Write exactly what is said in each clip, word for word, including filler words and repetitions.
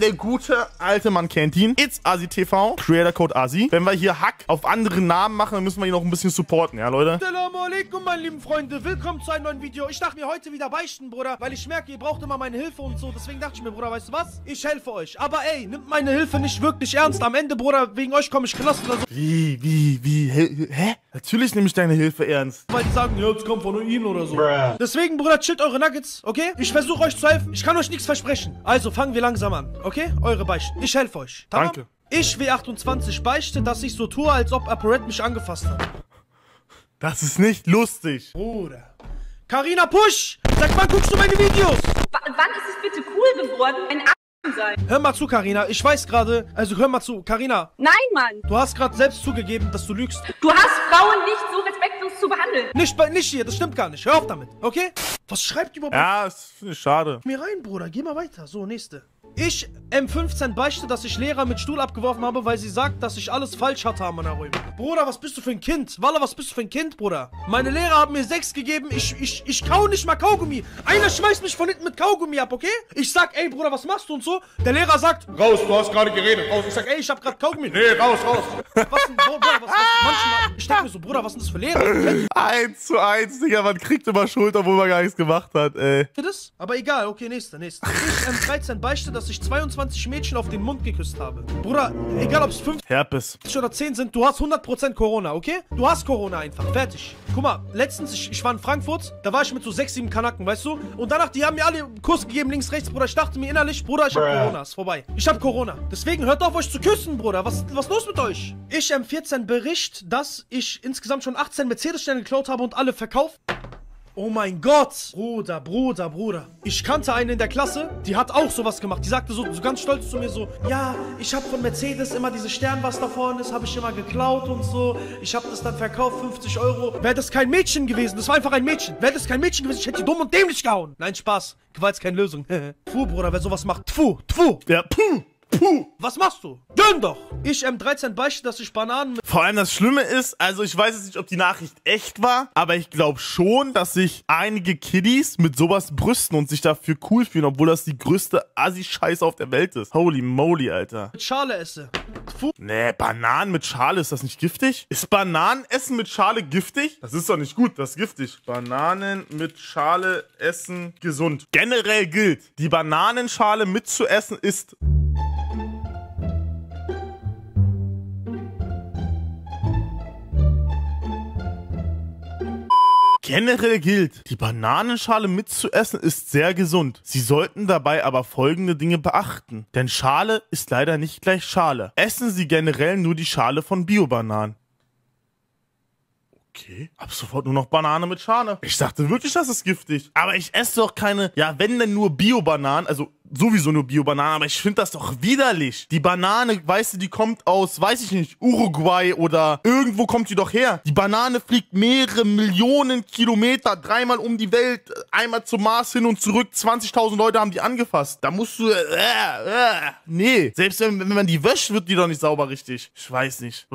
der gute alte Mann kennt ihn. itsAssiTV, Creator Code Assi. Wenn wir hier Hack auf anderen Namen machen, dann müssen wir ihn auch ein bisschen supporten, ja, Leute? Assalamu alaikum, meine lieben Freunde. Willkommen zu einem neuen Video. Ich dachte mir heute wieder beichten, Bruder, weil ich merke, ihr braucht immer meine Hilfe und so. Deswegen dachte ich mir, Bruder, weißt du was? Ich helfe euch. Aber ey, nimmt meine Hilfe nicht wirklich ernst. Am Ende, Bruder, wegen euch komme ich Knast oder so. Wie, wie, wie? Hä? Hä? Natürlich nehme ich deine Hilfe ernst. Weil die sagen, ja, das kommt von ihnen oder so. Bruh. Deswegen, Bruder, chillt eure Nuggets, okay? Ich versuche euch zu helfen. Ich kann euch nichts versprechen. Also fangen wir langsam an, okay? Eure Beichten. Ich helfe euch. Tamam? Danke. Ich, W achtundzwanzig, beichte, dass ich so tue, als ob ApoRed mich angefasst hat. Das ist nicht lustig. Bruder. Carina Pusch, seit wann guckst du meine Videos? W wann ist es bitte cool geworden, ein A***en sein? Hör mal zu, Carina. Ich weiß gerade, also hör mal zu, Carina. Nein, Mann. Du hast gerade selbst zugegeben, dass du lügst. Du hast Frauen nicht so respektlos zu behandeln. Nicht bei, nicht hier, das stimmt gar nicht. Hör auf damit, okay? Was schreibt überhaupt? Ja, das finde ich schade. Mir rein, Bruder, geh mal weiter. So, nächste. Ich, M fünfzehn, beichte, dass ich Lehrer mit Stuhl abgeworfen habe, weil sie sagt, dass ich alles falsch hatte am Anaräumen. Bruder, was bist du für ein Kind? Walla, was bist du für ein Kind, Bruder? Meine Lehrer haben mir sechs gegeben, ich, ich, ich kau nicht mal Kaugummi. Einer schmeißt mich von hinten mit Kaugummi ab, okay? Ich sag, ey, Bruder, was machst du und so? Der Lehrer sagt, raus, du hast gerade geredet, raus. Ich sag, ey, ich hab grad Kaugummi. Nee, raus, raus. Was denn, Bruder, was, was, manchmal, ich denk mir so, Bruder, was sind das für Lehrer? Eins zu eins, Digga, man kriegt immer Schuld, obwohl man gar nichts gemacht hat, ey. Das? Aber egal, okay, nächste, nächste. Ich, M dreizehn, beichte, dass ich zweiundzwanzig Mädchen auf den Mund geküsst habe. Bruder, egal ob es fünfzig oder zehn sind, du hast hundert Prozent Corona, okay? Du hast Corona einfach, fertig. Guck mal, letztens, ich, ich war in Frankfurt, da war ich mit so sechs, sieben Kanaken, weißt du? Und danach, die haben mir alle Kuss gegeben, links, rechts, Bruder. Ich dachte mir innerlich, Bruder, ich hab Corona, ist vorbei. Ich hab Corona. Deswegen hört auf, euch zu küssen, Bruder. Was was los mit euch? Ich, M vierzehn, bericht, dass ich insgesamt schon achtzehn Mercedes-Sterne geklaut habe und alle verkauft. Oh mein Gott! Bruder, Bruder, Bruder. Ich kannte eine in der Klasse, die hat auch sowas gemacht. Die sagte so, so ganz stolz zu mir so, ja, ich habe von Mercedes immer diese Stern, was da vorne ist, habe ich immer geklaut und so. Ich habe das dann verkauft, fünfzig Euro. Wäre das kein Mädchen gewesen, das war einfach ein Mädchen. Wäre das kein Mädchen gewesen, ich hätte die dumm und dämlich gehauen. Nein, Spaß. Gewalt ist keine Lösung. Pfuh, Bruder, wer sowas macht. Pfuh, pfuh. Ja, puh. Puh, was machst du? Dünn doch! Ich, M dreizehn, beichte, dass ich Bananen mit... Vor allem das Schlimme ist, also ich weiß jetzt nicht, ob die Nachricht echt war, aber ich glaube schon, dass sich einige Kiddies mit sowas brüsten und sich dafür cool fühlen, obwohl das die größte Assi-Scheiße auf der Welt ist. Holy moly, Alter. Mit Schale esse. Puh. Nee, Bananen mit Schale, ist das nicht giftig? Ist Bananenessen mit Schale giftig? Das ist doch nicht gut, das ist giftig. Bananen mit Schale essen gesund. Generell gilt, die Bananenschale mitzuessen ist... Generell gilt, die Bananenschale mitzuessen ist sehr gesund. Sie sollten dabei aber folgende Dinge beachten. Denn Schale ist leider nicht gleich Schale. Essen Sie generell nur die Schale von Bio-Bananen. Okay, ab sofort nur noch Banane mit Schale. Ich dachte wirklich, das ist giftig. Aber ich esse doch keine, ja wenn denn nur Bio-Bananen, also sowieso nur Bio-Bananen, aber ich finde das doch widerlich. Die Banane, weißt du, die kommt aus, weiß ich nicht, Uruguay oder irgendwo kommt die doch her. Die Banane fliegt mehrere Millionen Kilometer, dreimal um die Welt, einmal zum Mars hin und zurück. zwanzigtausend Leute haben die angefasst. Da musst du, äh, äh, nee. Selbst wenn, wenn man die wäscht, wird die doch nicht sauber richtig. Ich weiß nicht.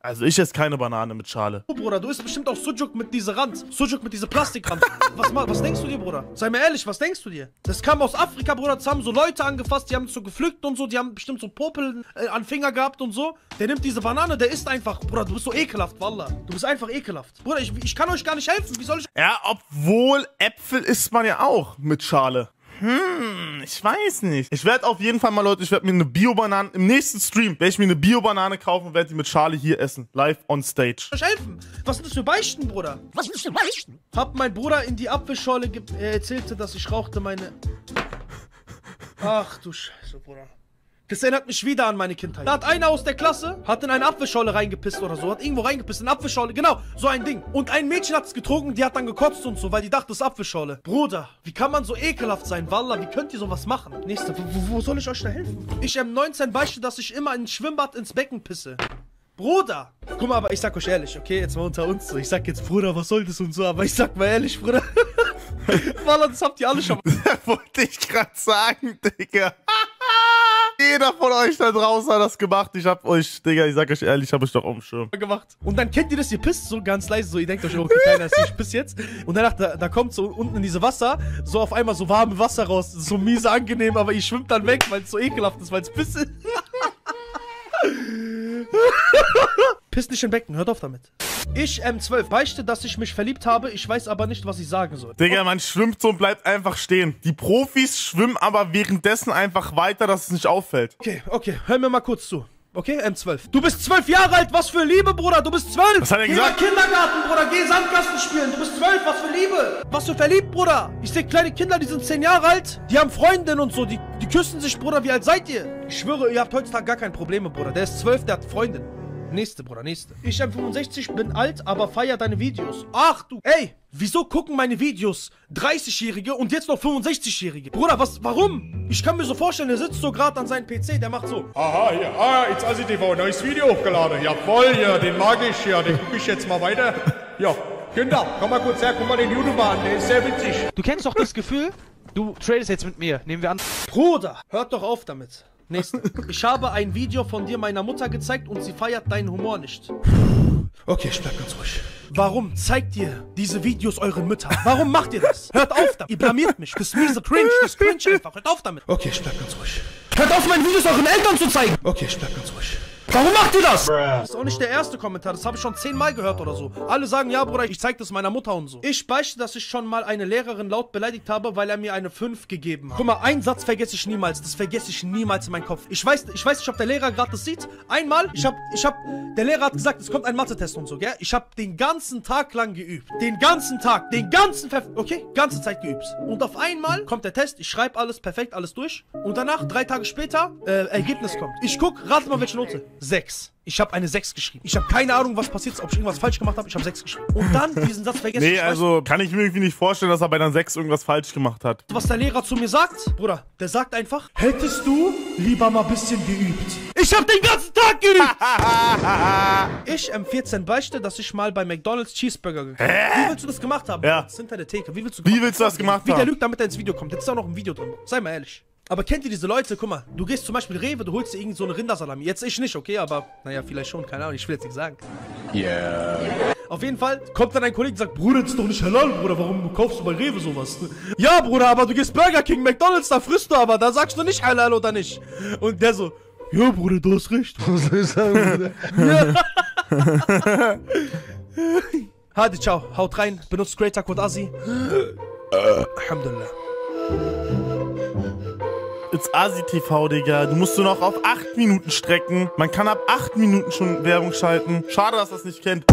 Also ich esse keine Banane mit Schale. Oh, Bruder, du isst bestimmt auch Sujuk mit dieser Rand. Sujuk mit dieser Plastikrand. Was, was denkst du dir, Bruder? Sei mir ehrlich, was denkst du dir? Das kam aus Afrika, Bruder. Das haben so Leute angefasst, die haben so gepflückt und so. Die haben bestimmt so Popeln äh, an Finger gehabt und so. Der nimmt diese Banane, der isst einfach. Bruder, du bist so ekelhaft, Wallah. Du bist einfach ekelhaft. Bruder, ich, ich kann euch gar nicht helfen. Wie soll ich... Ja, obwohl Äpfel isst man ja auch mit Schale. Hm, ich weiß nicht. Ich werde auf jeden Fall mal, Leute, ich werde mir eine Bio-Banane, im nächsten Stream werde ich mir eine Bio-Banane kaufen und werde die mit Schale hier essen. Live on stage. Was helfen? Was sind das für Beichten, Bruder? Was sind das für Beichten? Hab mein Bruder in die Apfelschorle ge... Er erzählte, dass ich rauchte meine... Ach du Scheiße, Bruder. Das erinnert mich wieder an meine Kindheit. Da hat einer aus der Klasse, hat in eine Apfelschorle reingepisst oder so, hat irgendwo reingepisst, in eine Apfelschorle, genau, so ein Ding. Und ein Mädchen hat es getrunken, die hat dann gekotzt und so, weil die dachte, es ist Apfelschorle. Bruder, wie kann man so ekelhaft sein, Wallah, wie könnt ihr sowas machen? Nächste, wo, wo soll ich euch da helfen? Ich, M neunzehn, beichte, dass ich immer in ein Schwimmbad ins Becken pisse. Bruder! Guck mal, aber ich sag euch ehrlich, okay, jetzt mal unter uns so. Ich sag jetzt, Bruder, was soll das und so, aber ich sag mal ehrlich, Bruder. Wallah, das habt ihr alle schon mal. Wollte ich gerade sagen, Digga. Jeder von euch da draußen hat das gemacht. Ich hab euch, Digga, ich sag euch ehrlich, ich hab euch doch auf dem Schirm gemacht. Und dann kennt ihr das, ihr pisst so ganz leise, so ihr denkt euch, okay, kleiner ist, ich piss jetzt. Und danach, da, da kommt so unten in diese Wasser, so auf einmal so warme Wasser raus. So miese, angenehm, aber ihr schwimmt dann weg, weil es so ekelhaft ist, weil es piss ist. Piss nicht im Becken, hört auf damit. Ich, M zwölf, beichte, dass ich mich verliebt habe, ich weiß aber nicht, was ich sagen soll. Digga, man schwimmt so und bleibt einfach stehen. Die Profis schwimmen aber währenddessen einfach weiter, dass es nicht auffällt. Okay, okay, hör mir mal kurz zu. Okay, M zwölf. Du bist zwölf Jahre alt, was für Liebe, Bruder, du bist zwölf. Was hat er gesagt? Geh mal Kindergarten, Bruder, geh Sandkasten spielen, du bist zwölf, was für Liebe. Was für verliebt, Bruder. Ich sehe kleine Kinder, die sind zehn Jahre alt, die haben Freundinnen und so, die, die küssen sich, Bruder, wie alt seid ihr? Ich schwöre, ihr habt heutzutage gar keine Probleme, Bruder, der ist zwölf, der hat Freundinnen. Nächste, Bruder, nächste. Ich M fünfundsechzig, bin alt, aber feier deine Videos. Ach du... Ey, wieso gucken meine Videos dreißigjährige und jetzt noch fünfundsechzigjährige? Bruder, was... Warum? Ich kann mir so vorstellen, der sitzt so gerade an seinem P C, der macht so... Aha, ja, ah, itsAssiTV, neues Video hochgeladen. Jawohl, ja, den mag ich, ja, den guck ich jetzt mal weiter. Ja, Günther, komm mal kurz her, guck mal den YouTuber an, der ist sehr witzig. Du kennst doch das Gefühl, du tradest jetzt mit mir, nehmen wir an... Bruder, hört doch auf damit. Nächste. Ich habe ein Video von dir meiner Mutter gezeigt und sie feiert deinen Humor nicht. Okay, ich bleib ganz ruhig. Warum zeigt ihr diese Videos euren Müttern? Warum macht ihr das? Hört auf damit. Ihr blamiert mich. Das ist miese Cringe. Das ist Cringe einfach. Hört auf damit. Okay, ich bleib ganz ruhig. Hört auf, meine Videos euren Eltern zu zeigen. Okay, ich bleib ganz ruhig. Warum macht ihr das? Das ist auch nicht der erste Kommentar, das habe ich schon zehnmal gehört oder so. Alle sagen, ja Bruder, ich zeig das meiner Mutter und so. Ich beichte, dass ich schon mal eine Lehrerin laut beleidigt habe, weil er mir eine fünf gegeben hat. Guck mal, einen Satz vergesse ich niemals, das vergesse ich niemals in meinem Kopf. Ich weiß, ich weiß nicht, ob der Lehrer gerade das sieht. Einmal, ich hab, ich hab, der Lehrer hat gesagt, es kommt ein Mathe-Test und so, gell? Ich hab den ganzen Tag lang geübt. Den ganzen Tag, den ganzen Ver... Okay, ganze Zeit geübt. Und auf einmal kommt der Test, ich schreibe alles perfekt, alles durch. Und danach, drei Tage später, äh, Ergebnis kommt. Ich guck, rate mal, welche Note. sechs. Ich habe eine sechs geschrieben. Ich habe keine Ahnung, was passiert ist, ob ich irgendwas falsch gemacht habe. Ich habe sechs geschrieben. Und dann diesen Satz vergessen. Nee, ich also kann ich mir irgendwie nicht vorstellen, dass er bei der sechs irgendwas falsch gemacht hat. Was der Lehrer zu mir sagt, Bruder, der sagt einfach, hättest du lieber mal ein bisschen geübt. Ich habe den ganzen Tag geübt. Ich M vierzehn beichte, dass ich mal bei McDonald's Cheeseburger gegessen habe. Wie willst du das gemacht haben? Ja. Hinter der Theke. Wie willst du, Wie willst du das gemacht haben? Wie der lügt, damit er ins Video kommt. Jetzt ist auch noch ein Video drin. Sei mal ehrlich. Aber kennt ihr diese Leute? Guck mal, du gehst zum Beispiel Rewe, du holst dir irgend so eine Rindersalami. Jetzt ich nicht, okay, aber naja, vielleicht schon, keine Ahnung, ich will jetzt nicht sagen. Yeah. Auf jeden Fall kommt dann ein Kollege und sagt, Bruder, das ist doch nicht halal, Bruder, warum kaufst du bei Rewe sowas? Ja, Bruder, aber du gehst Burger King, McDonald's, da frisst du aber, da sagst du nicht halal oder nicht. Und der so, ja, Bruder, du hast recht. Was soll ich sagen, Bruder? Hadi, ciao, haut rein, benutzt Creator Code Assi. Alhamdulillah. itsAssiTV, Digga. Du musst nur noch auf acht Minuten strecken. Man kann ab acht Minuten schon Werbung schalten. Schade, dass das nicht kennt.